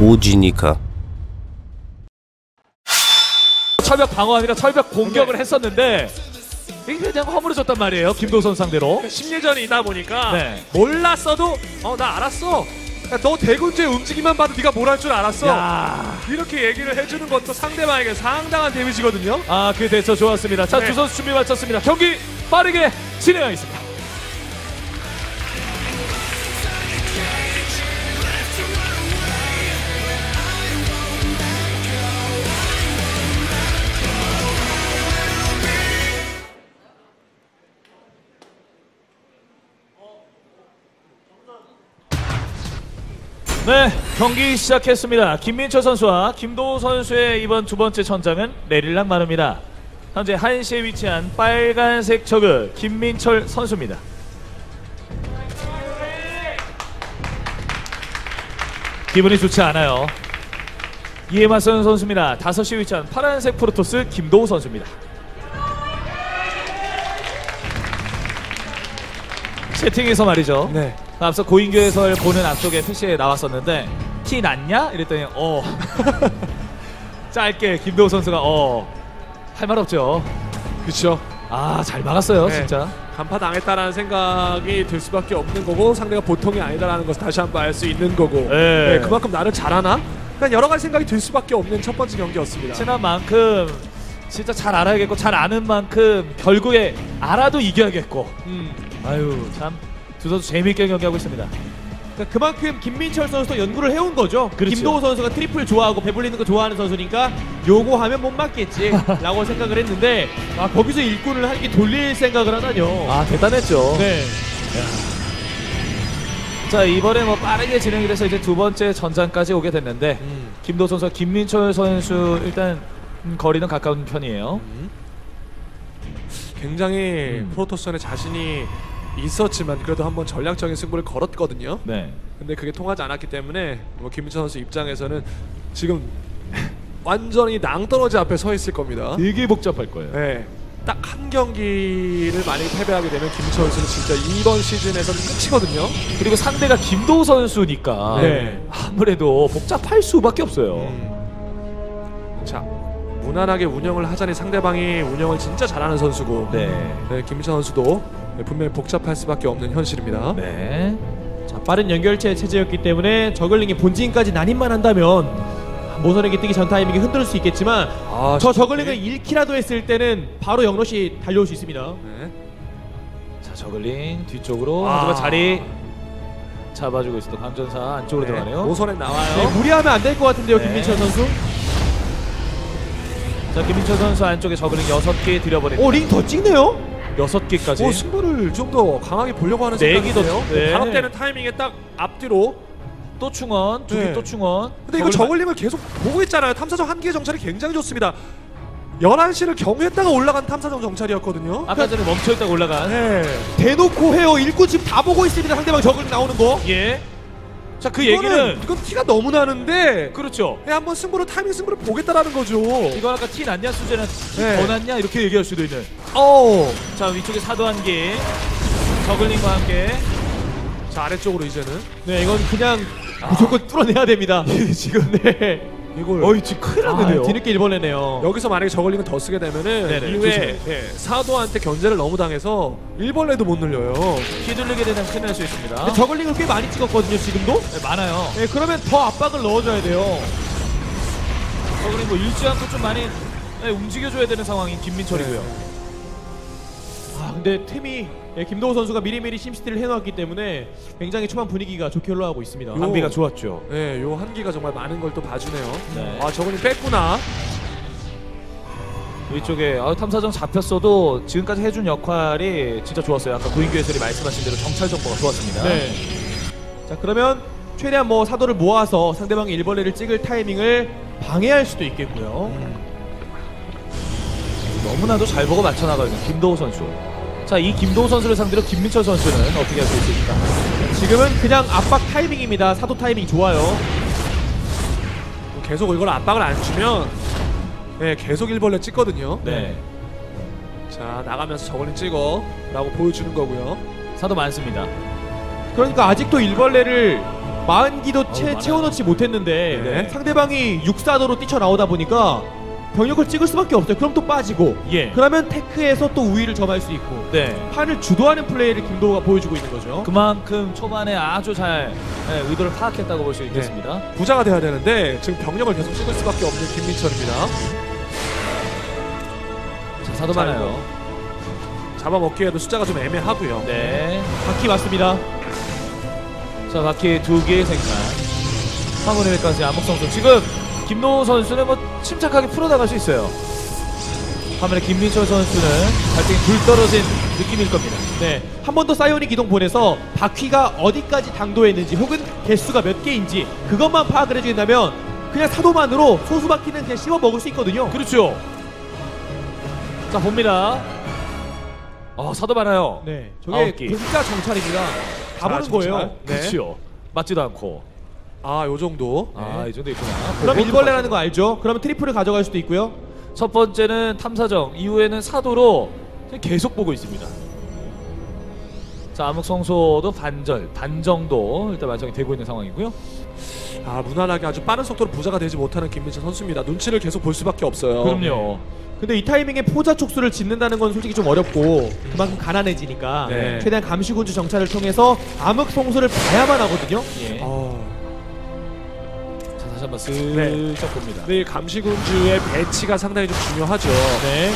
오지니까. 철벽 방어 아니라 철벽 공격을 했었는데 그냥 허물어졌단 말이에요. 김도우 선수 상대로. 심리전이다 보니까 네. 몰랐어도 나 알았어. 야, 너 대군주의 움직임만 봐도 네가 뭘 할 줄 알았어. 야. 이렇게 얘기를 해주는 것도 상대방에게 상당한 데미지거든요. 아, 그 대처 좋았습니다. 자, 네. 두 선수 준비 마쳤습니다. 경기 빠르게 진행하겠습니다. 네, 경기 시작했습니다. 김민철 선수와 김도우 선수의 이번 두 번째 천장은 내릴락 마릅니다. 현재 1시에 위치한 빨간색 저그 김민철 선수입니다. 기분이 좋지 않아요. 이에 맞서는 선수입니다. 5시에 위치한 파란색 프로토스 김도우 선수입니다. 채팅에서 말이죠. 네. 앞서 고인규 해설 보는 앞쪽에 표시에 나왔었는데 티 났냐? 이랬더니 짧게 김도우 선수가 할 말 없죠. 그렇죠. 아, 잘 막았어요. 네. 진짜 간파당했다라는 생각이 들 수밖에 없는 거고 상대가 보통이 아니다라는 것을 다시 한번 알 수 있는 거고 네. 네, 그만큼 나를 잘하나? 그냥 여러 가지 생각이 들 수밖에 없는 첫 번째 경기였습니다. 친한 만큼 진짜 잘 알아야겠고 잘 아는 만큼 결국에 알아도 이겨야겠고 아유 참 두 선수 재미있게 경기하고 있습니다. 그러니까 그만큼 김민철 선수도 연구를 해온 거죠. 그렇죠. 김도우 선수가 트리플 좋아하고 배불리는 거 좋아하는 선수니까 요거 하면 못 맞겠지 라고 생각을 했는데 아, 거기서 일꾼을 한 개 돌릴 생각을 하다뇨. 아, 대단했죠. 네. 야. 자, 이번에 뭐 빠르게 진행이 돼서 이제 두 번째 전장까지 오게 됐는데 김도우 선수와 김민철 선수 일단 거리는 가까운 편이에요. 굉장히 프로토스전에 자신이 있었지만 그래도 한번 전략적인 승부를 걸었거든요. 네. 근데 그게 통하지 않았기 때문에 뭐 김민철 선수 입장에서는 지금 완전히 낭떠러지 앞에 서 있을 겁니다. 되게 복잡할 거예요. 네. 딱 한 경기를 만약에 패배하게 되면 김민철 선수는 진짜 이번 시즌에서는 끝이거든요. 그리고 상대가 김도우 선수니까 네. 아무래도 복잡할 수밖에 없어요. 자. 무난하게 운영을 하자니 상대방이 운영을 진짜 잘하는 선수고 네. 네, 김민철 선수도 분명히 복잡할 수밖에 없는 현실입니다. 네. 자, 빠른 연결체 체제였기 때문에 저글링의 본진까지 난입만 한다면 모선에게 뜨기 전 타이밍에 흔들 수 있겠지만 아, 저 저글링을 1키라도 했을 때는 바로 영롯이 달려올 수 있습니다. 네. 자, 저글링 뒤쪽으로 하지만 자리 잡아주고 있어도 광전사 안쪽으로 네. 들어가네요. 모선에 나와요. 네, 무리하면 안 될 것 같은데요. 네. 김민철 선수. 자, 김민철 선수 안쪽에 저글링 6개 들여버립니다. 오, 링 더 찍네요? 6개까지. 오, 승부를 좀 더 강하게 보려고 하는 생각인데요. 네. 반업되는 타이밍에 딱 앞뒤로 또 충원, 두 개 또 네. 충원. 근데 이거 저글링을 계속 보고 있잖아요. 탐사정 한 개의 정찰이 굉장히 좋습니다. 11시를 경유했다가 올라간 탐사정 정찰이었거든요. 아까 전에 멈춰있다가 올라간. 네. 대놓고 해요. 일꾼 지금 다 보고 있습니다. 상대방 저글링 나오는 거. 예. 자, 그 얘기는 이건 티가 너무 나는데 그렇죠. 예, 한번 승부를 타이밍 승부를 보겠다라는 거죠. 이거 아까 티 났냐 수제는 네. 더 났냐 이렇게 얘기할 수도 있는. 자, 위쪽에 사도 한 개, 저글링과 함께. 자, 아래쪽으로 이제는. 네, 이건 그냥 무조건 뚫어내야 됩니다. 지금 네. 이걸. 지금 큰일 났는데요. 뒤늦게 일본에네요. 여기서 만약에 저글링을 더 쓰게 되면은 이후에 사도한테 견제를 너무 당해서 일벌레도 못 늘려요. 휘둘리게 되면 큰일 날 수 있습니다. 저글링을 꽤 많이 찍었거든요. 지금도? 네, 많아요. 네, 그러면 더 압박을 넣어줘야 돼요. 저글링 뭐 일지 않고 좀 많이 움직여줘야 되는 상황인 김민철이고요. 아, 근데 틈이 김도우 선수가 미리미리 심시티를 해놨기 때문에 굉장히 초반 분위기가 좋게 흘러가고 있습니다. 한비가 좋았죠. 네, 요 한기가 정말 많은 걸 또 봐주네요. 네. 아, 저거는 뺐구나. 이쪽에 탐사정 잡혔어도 지금까지 해준 역할이 진짜 좋았어요. 아까 고인규 해설이 말씀하신 대로 정찰 정보가 좋았습니다. 네. 자, 그러면 최대한 뭐 사도를 모아서 상대방의 일벌레를 찍을 타이밍을 방해할 수도 있겠고요. 너무나도 잘 보고 맞춰나가는 김도우 선수. 자, 이 김도우 선수를 상대로 김민철 선수는 어떻게 할 수 있을까? 지금은 그냥 압박 타이밍입니다. 사도 타이밍 좋아요. 계속 이걸 압박을 안 주면 네, 계속 일벌레 찍거든요. 네. 자, 나가면서 저걸린 찍어 라고 보여주는 거고요. 사도 많습니다. 그러니까 아직도 일벌레를 마흔기도 채워넣지 못했는데 네. 상대방이 육사도로 뛰쳐나오다 보니까 병력을 찍을 수밖에 없어요. 그럼 또 빠지고 예. 그러면 테크에서 또 우위를 점할 수 있고 네. 판을 주도하는 플레이를 김도우가 보여주고 있는 거죠. 그만큼 초반에 아주 잘 네, 의도를 파악했다고 볼 수 있겠습니다. 네. 부자가 돼야 되는데 지금 병력을 계속 찍을 수밖에 없는 김민철입니다. 자, 사도 많아요. 잡아먹기에도 숫자가 좀 애매하고요. 네, 바퀴 맞습니다. 자, 바퀴 두 개의 생산 화물의 일까지 암흑성수. 지금 김도우 선수는 뭐 침착하게 풀어나갈 수 있어요. 반면에 김민철 선수는 갈등이 불 떨어진 느낌일 겁니다. 네, 한 번 더 사이오닉 기동 보내서 바퀴가 어디까지 당도했는지 혹은 개수가 몇 개인지 그것만 파악을 해주겠다면 그냥 사도만으로 소수 바퀴는 그냥 씹어 먹을 수 있거든요. 그렇죠. 자, 봅니다. 아, 사도 많아요. 네, 저게 공짜 정찰입니다. 다 보는 거예요. 네. 그렇죠. 맞지도 않고. 아, 요 정도. 아, 네. 이 정도 있구나. 그럼 일벌레라는 거 알죠? 그러면 트리플을 가져갈 수도 있고요. 첫 번째는 탐사정, 이후에는 사도로 계속 보고 있습니다. 자, 암흑성소도 반 정도 일단 완성이 되고 있는 상황이고요. 아, 무난하게 아주 빠른 속도로 부자가 되지 못하는 김민철 선수입니다. 눈치를 계속 볼 수밖에 없어요. 그럼요. 근데 이 타이밍에 포자 촉수를 짓는다는 건 솔직히 좀 어렵고 그만큼 가난해지니까 네. 최대한 감시군주 정찰을 통해서 암흑성소를 봐야만 하거든요. 예. 한번 슬쩍 네. 봅니다. 네, 감시군주의 배치가 상당히 좀 중요하죠. 네.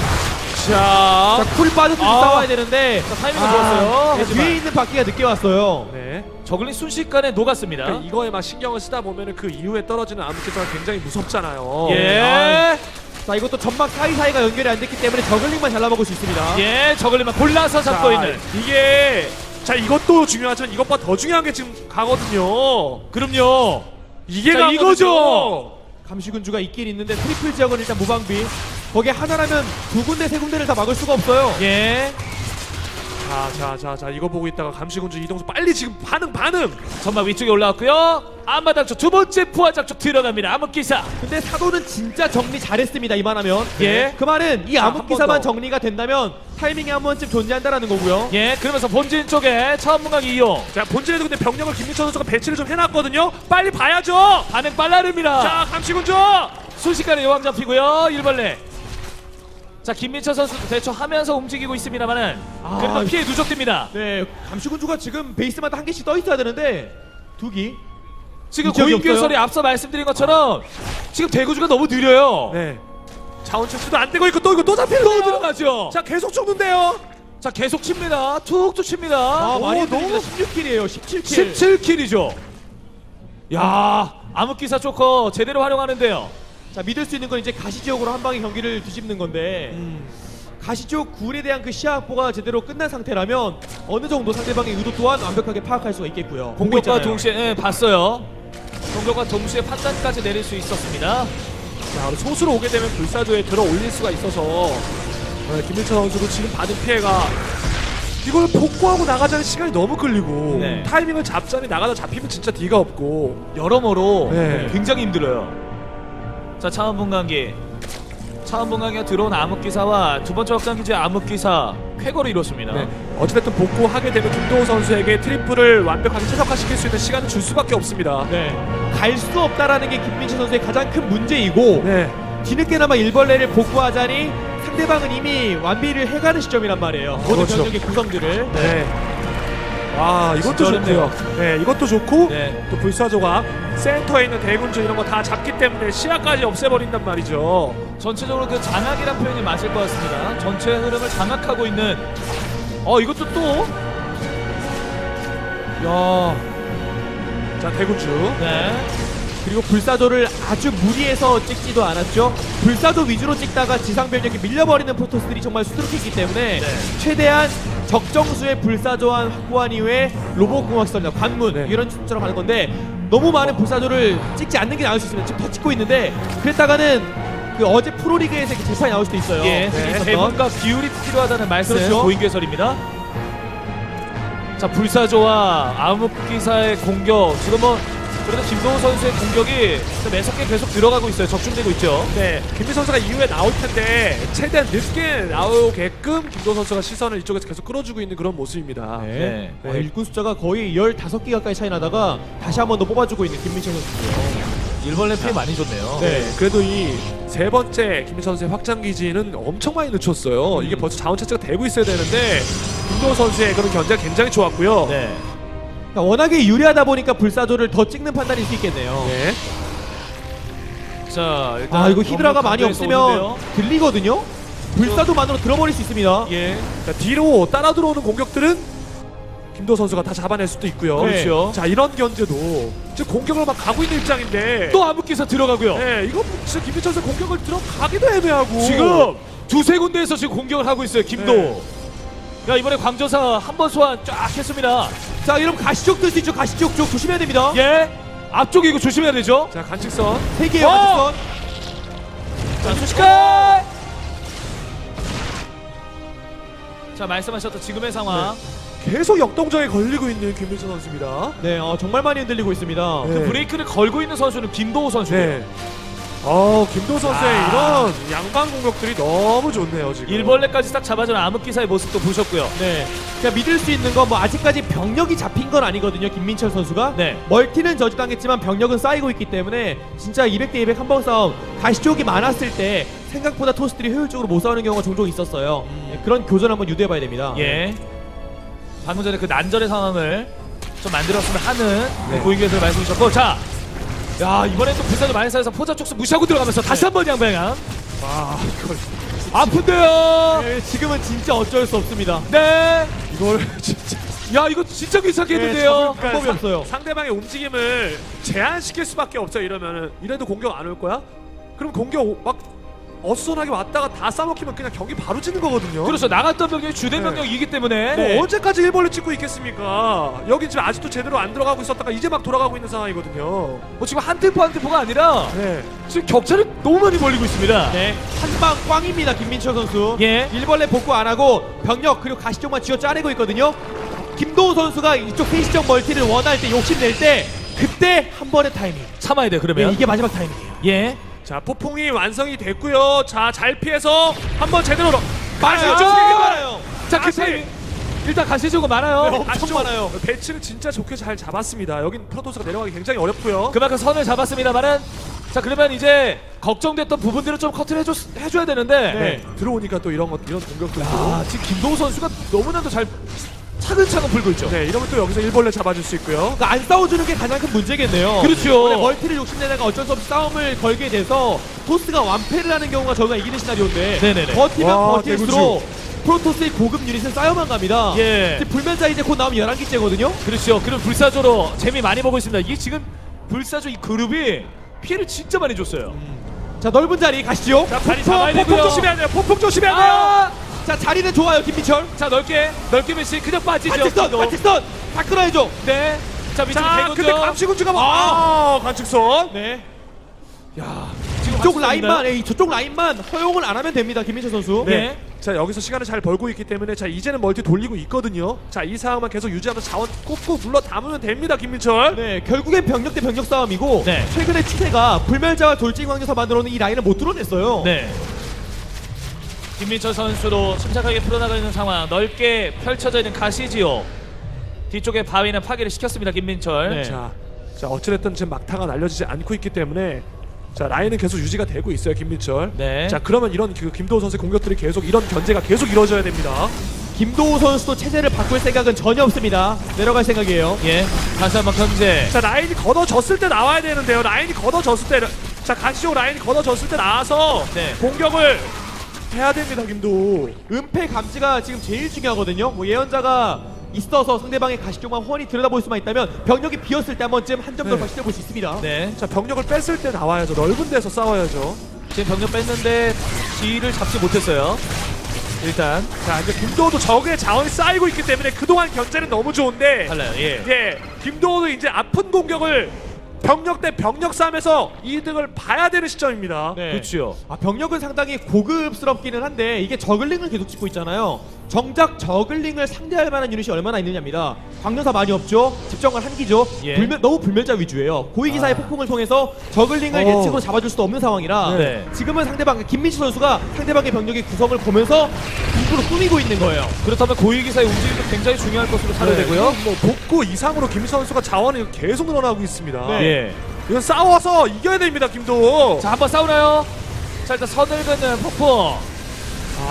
자, 쿨 빠져서 싸워야 되는데 자, 타이밍은 좋았어요. 네, 뒤에 있는 바퀴가 늦게 왔어요. 네. 저글링 순식간에 녹았습니다. 그러니까 이거에 막 신경을 쓰다 보면은 그 이후에 떨어지는 암흑기사가 굉장히 무섭잖아요. 예. 아, 자, 이것도 점막 사이사이가 연결이 안 됐기 때문에 저글링만 잘라먹을 수 있습니다. 예, 저글링만 골라서 잡고 자, 있는 이게 자, 이것도 중요하지만 이것보다 더 중요한 게 지금 가거든요. 그럼요. 이게 자, 이거죠! 감시군주가 있긴 있는데 트리플 지역은 일단 무방비. 거기에 하나라면 두 군데 세 군데를 다 막을 수가 없어요. 예. 자, 이거 보고 있다가 감시군주 이동수 빨리 지금 반응! 전막 위쪽에 올라왔고요. 암마당쪽 두 번째 부하장쪽 들어갑니다. 암흑기사. 근데 사도는 진짜 정리 잘했습니다. 이만하면. 예. 그 말은 이 암흑기사만 정리가 된다면 타이밍이 한 번쯤 존재한다라는 거고요. 예. 그러면서 본진 쪽에 차원문강 이용. 자, 본진에도 근데 병력을 김민철 선수가 배치를 좀 해놨거든요. 빨리 봐야죠. 반응 빨라릅니다. 자, 감시군주 순식간에 여왕 잡히고요. 일벌레. 자, 김민철 선수도 대처하면서 움직이고 있습니다만은 그래도 피해 누적됩니다. 네, 감시군주가 지금 베이스마다 한 개씩 떠 있어야 되는데 두기 지금 고인규 설이 앞서 말씀드린 것처럼 지금 대군주가 너무 느려요. 네, 자원 채취도 안 되고 있고 또 이거 또 잡히네요. 또 들어가죠. 자, 계속 죽는데요. 자, 계속 칩니다. 툭툭 칩니다. 아, 오, 너무 16킬이에요. 17킬. 17킬이죠. 야, 암흑기사 초커 제대로 활용하는데요. 자, 믿을 수 있는 건 이제 가시지옥으로 한 방에 경기를 뒤집는 건데 가시지옥 굴에 대한 그 시야 확보가 제대로 끝난 상태라면 어느 정도 상대방의 의도 또한 완벽하게 파악할 수가 있겠고요. 공격과 동시에 네, 봤어요. 공격과 동시에 판단까지 내릴 수 있었습니다. 자, 소수로 오게 되면 불사조에 들어올릴 수가 있어서 김민철 선수도 지금 받은 피해가 이걸 복구하고 나가자는 시간이 너무 끌리고 네. 타이밍을 잡자니 나가다 잡히면 진짜 뒤가 없고 여러모로 네. 굉장히 힘들어요. 자, 차원분간기가 들어온 암흑기사와 두 번째 확장기지의 암흑기사 쾌거로 이뤘습니다. 네. 어찌됐든 복구하게 되면 김도우 선수에게 트리플을 완벽하게 최적화시킬 수 있는 시간을 줄 수밖에 없습니다. 네. 갈 수 없다라는 게 김민철 선수의 가장 큰 문제이고 네. 뒤늦게나마 일벌레를 복구하자니 상대방은 이미 완비를 해가는 시점이란 말이에요. 모든 그렇죠. 병력의 구성들을. 네. 와, 이것도 좋고요. 네, 이것도 좋고 네. 또 불사조가 센터에 있는 대군주 이런 거 다 잡기 때문에 시야까지 없애버린단 말이죠. 전체적으로 그 장악이란 표현이 맞을 것 같습니다. 전체의 흐름을 장악하고 있는. 이것도 또. 야. 자, 대군주. 네. 그리고 불사조를 아주 무리해서 찍지도 않았죠. 불사조 위주로 찍다가 지상병력이 밀려버리는 프로토스들이 정말 수두룩했기 때문에 네. 최대한 적정수의 불사조한 확보한 이후에 로봇공학선이나 관문 네. 이런 순서로 가는 건데 너무 많은 불사조를 찍지 않는 게 나올 수 있습니다. 지금 더 찍고 있는데 그랬다가는 그 어제 프로리그에서 재판이 나올 수도 있어요. 예, 네. 대본과 비율이 필요하다는 말씀은 그렇죠. 고인계설입니다. 자, 불사조와 암흑기사의 공격 지금 뭐 그래도 김도우 선수의 공격이 매섭게 계속 들어가고 있어요. 적중되고 있죠. 네, 김민철 선수가 이후에 나올 텐데 최대한 늦게 나오게끔 김도우 선수가 시선을 이쪽에서 계속 끌어주고 있는 그런 모습입니다. 네, 네. 아, 일꾼 숫자가 거의 15개 가까이 차이 나다가 다시 한 번 더 뽑아주고 있는 김민철 선수고요. 일본 램프에 많이 줬네요. 네, 그래도 이 세 번째 김민철 선수의 확장기지는 엄청 많이 늦췄어요. 이게 벌써 자원 차치가 되고 있어야 되는데 김도우 선수의 그런 견제가 굉장히 좋았고요. 네. 그러니까 워낙에 유리하다 보니까 불사조를 더 찍는 판단일 수 있겠네요. 네. 자, 일단 이거 히드라가 많이 없으면 오는데요. 들리거든요? 불사조만으로 들어버릴 수 있습니다. 예. 자, 뒤로 따라 들어오는 공격들은 김도우 선수가 다 잡아낼 수도 있고요. 네. 그렇죠. 자, 이런 견제도 지금 공격으로 막 가고 있는 입장인데 또 암흑기사 들어가고요. 네, 이거 진짜 김민철 선수 공격을 들어가기도 애매하고 지금 두세 군데에서 지금 공격을 하고 있어요. 김도우. 네. 야, 이번에 광전사 한 번 소환 쫙 했습니다. 자, 이러면 가시쪽 뜰 수 있죠. 가시쪽 쪽 조심해야 됩니다. 예, 앞쪽에 이거 조심해야 되죠. 자, 간직선 세 개예요. 간직선. 자, 수식할. 자, 말씀하셨던 지금의 상황. 네. 계속 역동적에 걸리고 있는 김민철 선수입니다. 네, 정말 많이 흔들리고 있습니다. 네. 그 브레이크를 걸고 있는 선수는 김도우 선수예요. 네. 김도우 선수의 이런 양방 공격들이 너무 좋네요. 지금 일벌레까지 딱 잡아주는 암흑기사의 모습도 보셨고요. 네, 그냥 믿을 수 있는 건 뭐 아직까지 병력이 잡힌 건 아니거든요. 김민철 선수가 네. 멀티는 저지당했지만 병력은 쌓이고 있기 때문에 진짜 200대 200 한방 싸움 가시쪽이 많았을 때 생각보다 토스들이 효율적으로 못 싸우는 경우가 종종 있었어요. 네, 그런 교전 한번 유도해봐야 됩니다. 예. 방금 전에 그 난절의 상황을 좀 만들었으면 하는 네. 고위기사를 말씀 주셨고, 자, 야, 이번에는 또 불사조 많이 쌓여서 포자 쪽수 무시하고 들어가면서 다시 한 번 양방향. 와, 이걸 아픈데요. 네, 지금은 진짜 어쩔 수 없습니다. 네, 이걸 진짜. 야, 이거 진짜 귀찮게 했는데요. 네, 방법이 없어요. 상대방의 움직임을 제한시킬 수밖에 없어요. 이러면은 이래도 공격 안 올 거야? 그럼 공격 막. 어수선하게 왔다가 다 싸먹히면 그냥 경기 바로 지는 거거든요. 그렇죠. 나갔던 병력이 주된 병력이기 때문에 뭐 언제까지 일벌레 찍고 있겠습니까? 여기 지금 아직도 제대로 안 들어가고 있었다가 이제 막 돌아가고 있는 상황이거든요. 지금 한 템포 한 템포가 아니라 지금 격차를 너무 많이 벌리고 있습니다. 네. 한방 꽝입니다. 김민철 선수. 예. 일벌레 복구 안 하고 병력 그리고 가시쪽만 쥐어 짜내고 있거든요. 김도우 선수가 이쪽 페이스적 멀티를 원할 때 욕심낼 때 그때 한 번의 타이밍 참아야 돼요. 그러면 이게 마지막 타이밍이에요. 예. 자, 폭풍이 완성이 됐고요. 자, 잘 피해서 한번 제대로 가시죠. 많아요. 자, 가시 일단 가시쪽은 많아요. 네, 엄청 많아요. 배치는 진짜 좋게 잘 잡았습니다. 여긴 프로토스가 내려가기 굉장히 어렵고요. 그만큼 선을 잡았습니다만은 자, 그러면 이제 걱정됐던 부분들을 좀 커트를 해줘야 되는데 네. 들어오니까 또 이런 것 이런 공격도 지금 김도우 선수가 너무나도 잘 차근차근 불고 있죠. 네, 이러면 또 여기서 일벌레 잡아줄 수 있고요. 그러니까 안 싸워주는 게 가장 큰 문제겠네요. 그렇죠. 멀티를 욕심내다가 어쩔 수 없이 싸움을 걸게 돼서 토스가 완패를 하는 경우가 저희가 이기는 시나리오인데 네네네. 버티면 버틸수록 프로토스의 고급 유닛은 쌓여만 갑니다. 예. 불면자 이제 곧 나오면 11기째거든요. 그렇죠. 그럼 불사조로 재미 많이 보고 있습니다. 이게 지금 불사조 이 그룹이 피해를 진짜 많이 줬어요. 자, 넓은 자리 가시죠. 자, 자리 잡아야 되고요. 폭풍 조심해야 돼요. 폭풍 조심해야 돼요. 자, 자리는 좋아요. 김민철. 자, 넓게 밀시 그냥 빠지죠. 관측선 다 끊어야죠. 네. 자, 밑으로 대군주. 근데 감시군주가 관측선. 네. 야, 지금 이쪽 라인만, 저쪽 라인만 허용을 안 하면 됩니다. 김민철 선수. 네. 네. 자, 여기서 시간을 잘 벌고 있기 때문에 자, 이제는 멀티 돌리고 있거든요. 자, 이 상황만 계속 유지하면서 자원 꾹꾹 눌러 담으면 됩니다. 김민철. 네. 결국엔 병력 대 병력 싸움이고 최근에 치세가 불멸자와 돌진 광전사 만들어놓은 이 라인을 못 뚫어냈어요. 네. 김민철 선수로 침착하게 풀어나가는 상황, 넓게 펼쳐져 있는 가시지요. 뒤쪽에 바위는 파괴를 시켰습니다. 김민철. 네. 자, 어찌됐든 지금 막타가 날려지지 않고 있기 때문에 자, 라인은 계속 유지가 되고 있어요. 김민철. 네. 자, 그러면 이런 김도우 선수의 공격들이 계속 이런 견제가 계속 이루어져야 됩니다. 김도우 선수도 체제를 바꿀 생각은 전혀 없습니다. 내려갈 생각이에요. 예. 다시 한번 견제. 자, 라인이 걷어졌을 때 나와야 되는데요. 라인이 걷어졌을 때, 자, 가시죠. 라인이 걷어졌을 때 나와서 공격을 해야 됩니다. 김도우. 은폐 감지가 지금 제일 중요하거든요. 뭐 예언자가 있어서 상대방의 가시쪽만 훤히 들여다볼 수만 있다면 병력이 비었을 때 한 번쯤 한 점 더 발시해볼 수 있습니다. 네. 자, 병력을 뺐을 때 나와야죠. 넓은 데서 싸워야죠. 지금 병력 뺐는데 지위를 잡지 못했어요. 일단 자, 이제 김도우도 적의 자원이 쌓이고 있기 때문에 그동안 견제는 너무 좋은데 달라요. 예. 김도우도 이제 아픈 공격을 병력 대 병력 싸움에서 이득을 봐야 되는 시점입니다. 네. 그렇죠. 아, 병력은 상당히 고급스럽기는 한데 이게 저글링을 계속 찍고 있잖아요. 정작 저글링을 상대할 만한 유닛이 얼마나 있느냐입니다. 광전사 많이 없죠. 집정관 한기죠. 예. 너무 불멸자 위주예요. 고위기사의 폭풍을 통해서 저글링을 예측으로 잡아줄 수도 없는 상황이라 네. 지금은 상대방 김민철 선수가 상대방의 병력의 구성을 보면서 일부러 꾸미고 있는 거예요. 그렇다면 고위기사의 움직임도 굉장히 중요할 것으로 사료되고요. 네. 뭐 복구 이상으로 김민철 선수가 자원이 계속 늘어나고 있습니다. 네. 예. 이건 싸워서 이겨야 됩니다, 김도우. 자, 한번 싸우나요? 자, 일단 서늘근은 폭풍.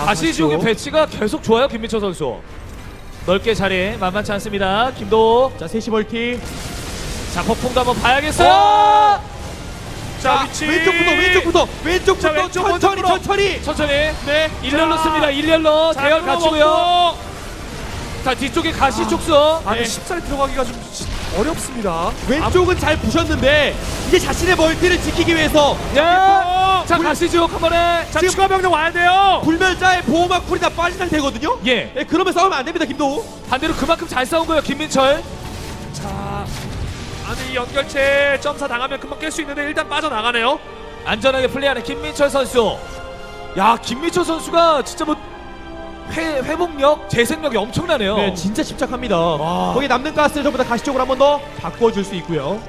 다시 지옥의 배치가 계속 좋아요, 김민철 선수. 넓게 자리 만만치 않습니다. 김도우. 자, 셋이 멀티. 자, 폭풍도 한번 봐야겠어요. 자, 위치. 왼쪽부터 천천히. 네. 일렬로 씁니다. 일렬로 대열 갖추고요. 자, 뒤쪽에 가시촉수. 아니, 십살에 들어가기가 좀 어렵습니다. 왼쪽은 잘 부셨는데 이제 자신의 멀티를 지키기 위해서. 자, 가시죠. 한 번에. 자, 추가 병력 와야 돼요. 불멸자의 보호막 쿨이 다 빠진 상태거든요. 예. 예, 그러면 싸우면 안 됩니다, 김도우. 반대로 그만큼 잘 싸운 거예요, 김민철. 자, 아니 이 연결체 점사 당하면 금방 깰 수 있는데 일단 빠져나가네요. 안전하게 플레이하는 김민철 선수. 야, 김민철 선수가 진짜 뭐 회복력, 재생력이 엄청나네요. 네, 진짜 집착합니다. 와. 거기 남는 가스를 전부 다 가시적으로 한 번 더 바꿔줄 수 있고요.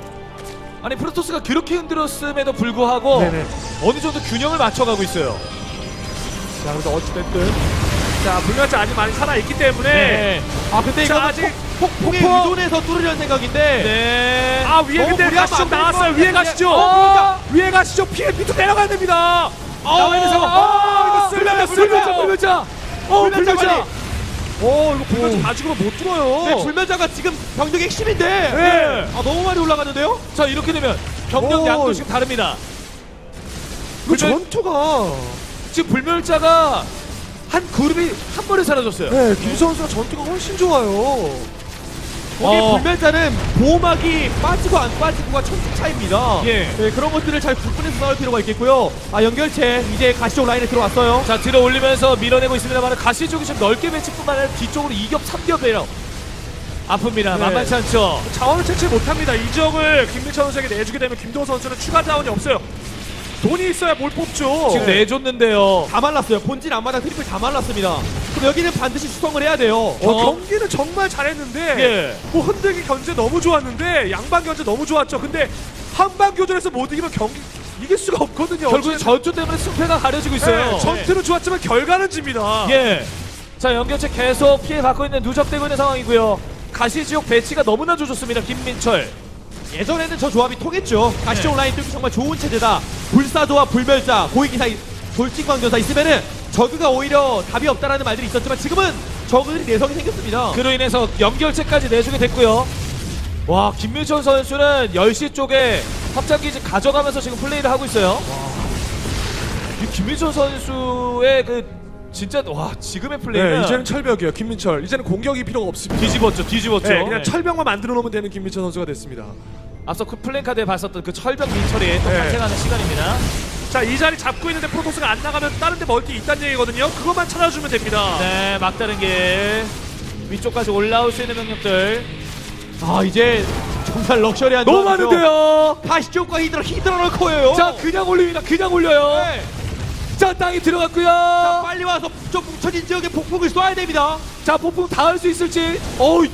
아니, 프로토스가 그렇게 흔들었음에도 불구하고 네네. 어느 정도 균형을 맞춰가고 있어요. 자, 그래서 어찌됐든 자, 불멸자 아직 많이 살아있기 때문에 네. 아, 근데 이거 아직 폭풍의 의존에서 뚫으려는 생각인데 네. 아, 위에 근데 가시죠. 나왔어요. 위에 가시죠. 위에 가시죠. PMP도 내려가야 됩니다. 나와있는 상황. 이거 불멸자. 불멸자. 이거 불멸자 가지고 못 들어요. 네, 불멸자가 지금 병력의 핵심인데. 네. 아, 너무 많이 올라가는데요? 자, 이렇게 되면 병력 양도 지금 다릅니다. 전투가 지금 불멸자가 한 그룹이 한 번에 사라졌어요. 네, 김 선수가 전투가 훨씬 좋아요. 거기 불멸자는 보호막이 빠지고 안 빠지고가 천지 차이입니다. 예. 네, 그런 것들을 잘 구분해서 싸울 필요가 있겠고요. 아, 연결체 이제 가시쪽 라인에 들어왔어요. 자, 들어 올리면서 밀어내고 있습니다만 가시쪽이 좀 넓게 배치뿐만 아니라 뒤쪽으로 2겹, 3겹 내려 아픕니다. 네. 만만치 않죠. 자원을 채취 못합니다. 이 지역을 김민철 선수에게 내주게 되면 김도우 선수는 추가 자원이 없어요. 돈이 있어야 뭘 뽑죠. 지금 내줬는데요. 다 말랐어요. 본진 앞마당 트리플 다 말랐습니다. 그럼 여기는 반드시 수성을 해야 돼요. 경기는 정말 잘했는데 예. 뭐 흔들기 견제 너무 좋았는데 양반 견제 너무 좋았죠. 근데 한방 교전에서 못 이기면 경기 이길 수가 없거든요. 결국은 전투 때문에 승패가 가려지고 있어요. 예. 전투는 좋았지만 결과는 집니다. 예. 자, 연결체 계속 피해받고 있는 누적되고 있는 상황이고요. 가시지옥 배치가 너무나 좋습니다, 김민철. 예전에는 저 조합이 통했죠. 가시지옥 네. 라인 뚫기 정말 좋은 체제다. 불사조와 불멸자, 고위기사, 돌진광전사 있으면은 저그가 오히려 답이 없다라는 말들이 있었지만 지금은 저그들이 내성이 생겼습니다. 그로 인해서 연결체까지 내주게 됐고요. 와, 김민철 선수는 10시 쪽에 확장기지 가져가면서 지금 플레이를 하고 있어요. 와. 이 김민철 선수의 진짜 와, 지금의 플레이는 네, 이제는 철벽이에요, 김민철. 이제는 공격이 필요가 없습니다. 뒤집었죠. 네, 그냥 네. 철벽만 만들어 놓으면 되는 김민철 선수가 됐습니다. 앞서 그 플랜 카드에 봤었던 그 철벽 민철이 또 탄생하는 네. 시간입니다. 자, 이 자리 잡고 있는데 프로토스가 안 나가면 다른 데 멀티 있다는 얘기거든요. 그것만 찾아주면 됩니다. 네, 막다른 길 위쪽까지 올라올 수 있는 병력들. 아, 이제 정말 럭셔리한 너무 많은데요. 가시쪽과 히드라를 커요. 자, 그냥 올립니다. 그냥 올려요. 네. 자, 땅이 들어갔고요. 자, 빨리 와서 좀 뭉쳐진 지역에 폭풍을 쏴야 됩니다. 자, 폭풍 닿을 수 있을지. 어이,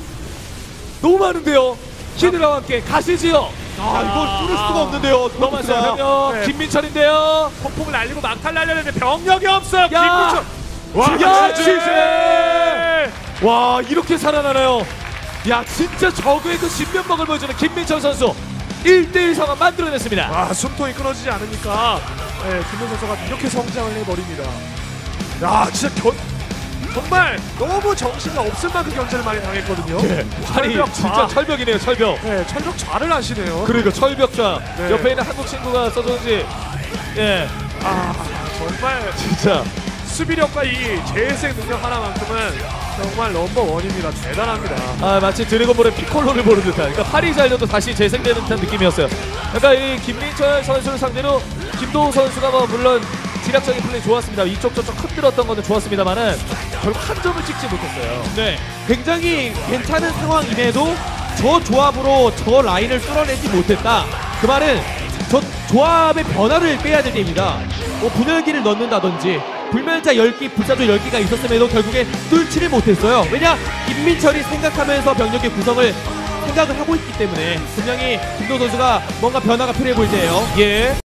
너무 많은데요. 히드라와 함께 가시지요. 이거 뚫을 수가 없는데요. 넘어왔어요. 네. 김민철인데요. 폭풍을 날리고 막탈 날려는데 병력이 없어요. 김민철. 와, 이렇게 살아나나요. 야, 진짜 저그의 그 신면박을 보여주는 김민철 선수. 1대1 상황 만들어냈습니다. 와, 숨통이 끊어지지 않으니까 네, 김민철 선수가 이렇게 성장을 해버립니다. 야, 진짜 정말 너무 정신이 없을 만큼 견제를 많이 당했거든요. 네. 아니, 진짜 철벽이네요, 철벽. 네, 철벽 좌를 아시네요. 그러니까 철벽 좌. 네. 옆에 있는 한국 친구가 써줬는지. 예. 아, 정말 진짜 수비력과 이 재생 능력 하나만큼은 정말 넘버원입니다. 대단합니다. 아, 마치 드래곤볼의 피콜로를 보는 듯한, 그러니까 팔이 잘려도 다시 재생되는 듯한 느낌이었어요. 그러니까 이 김민철 선수를 상대로 김도우 선수가 뭐 물론 지략적인 플레이 좋았습니다. 이쪽 저쪽 흔들었던 거는 좋았습니다만은 결국 한 점을 찍지 못했어요. 네, 굉장히 괜찮은 상황임에도 저 조합으로 저 라인을 뚫어내지 못했다. 그 말은 저 조합의 변화를 빼야 될 때입니다. 뭐 분열기를 넣는다든지 불멸자 10기, 불사조 10기가 있었음에도 결국에 뚫지를 못했어요. 왜냐? 김민철이 생각하면서 병력의 구성을 생각을 하고 있기 때문에 분명히 김도우 선수가 뭔가 변화가 필요해 보일 때예요. 예.